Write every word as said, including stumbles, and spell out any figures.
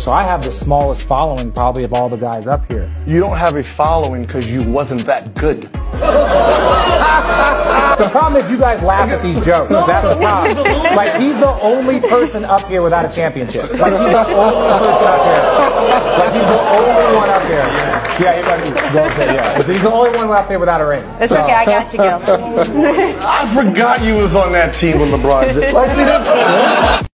So I have the smallest following probably of all the guys up here. You don't have a following because you wasn't that good. The problem is you guys laugh at these jokes. That's the problem. Like, he's the only person up here without a championship. Like, he's the only person up here. Like, he's the only one up here. Yeah, everybody won't say yeah. He's the only one up there without a ring. It's so. Okay, I got you, Gil. I forgot you was on that team with LeBron James. Let's see that.